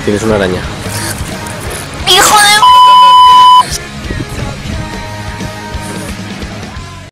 y tienes una araña.